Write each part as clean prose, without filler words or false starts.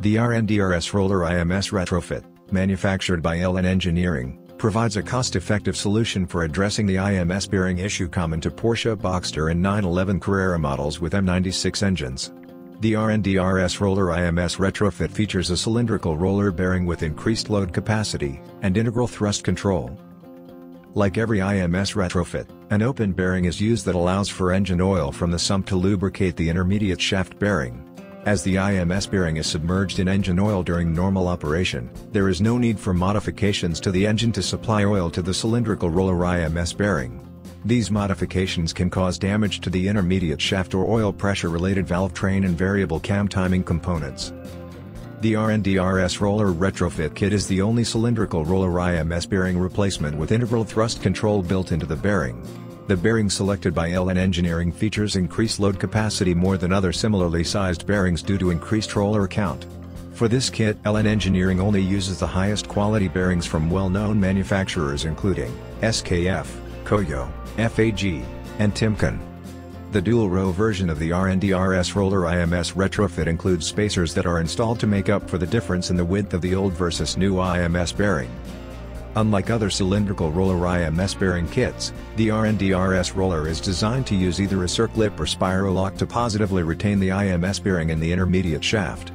The RND RS Roller IMS Retrofit, manufactured by LN Engineering, provides a cost-effective solution for addressing the IMS bearing issue common to Porsche Boxster and 911 Carrera models with M96 engines. The RND RS Roller IMS Retrofit features a cylindrical roller bearing with increased load capacity and integral thrust control. Like every IMS retrofit, an open bearing is used that allows for engine oil from the sump to lubricate the intermediate shaft bearing. As the IMS bearing is submerged in engine oil during normal operation, there is no need for modifications to the engine to supply oil to the cylindrical roller IMS bearing. These modifications can cause damage to the intermediate shaft or oil pressure-related valve train and variable cam timing components. The RND RS Roller Retrofit Kit is the only cylindrical roller IMS bearing replacement with integral thrust control built into the bearing. The bearing selected by LN Engineering features increased load capacity more than other similarly sized bearings due to increased roller count. For this kit, LN Engineering only uses the highest quality bearings from well-known manufacturers including SKF, Koyo, FAG, and Timken. The dual-row version of the RND RS Roller IMS Retrofit includes spacers that are installed to make up for the difference in the width of the old versus new IMS bearing. Unlike other cylindrical roller IMS bearing kits, the RND RS Roller is designed to use either a circlip or spiral lock to positively retain the IMS bearing in the intermediate shaft.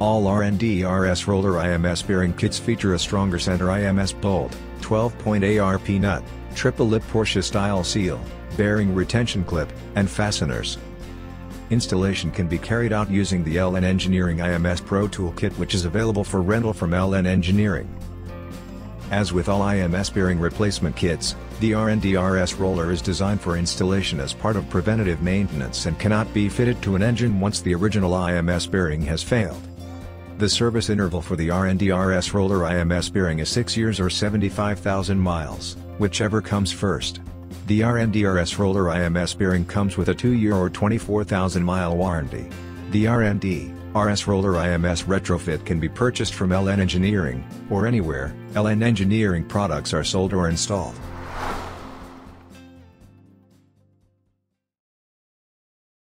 All RND RS Roller IMS bearing kits feature a stronger center IMS bolt, 12-point ARP nut, triple-lip Porsche-style seal, bearing retention clip, and fasteners. Installation can be carried out using the LN Engineering IMS Pro Toolkit, which is available for rental from LN Engineering. As with all IMS bearing replacement kits, the RND RS Roller is designed for installation as part of preventative maintenance and cannot be fitted to an engine once the original IMS bearing has failed. The service interval for the RND RS Roller IMS bearing is 6 years or 75,000 miles, whichever comes first. The RND RS Roller IMS bearing comes with a 2-year or 24,000 mile warranty. The RND RS Roller IMS Retrofit can be purchased from LN Engineering, or anywhere LN Engineering products are sold or installed.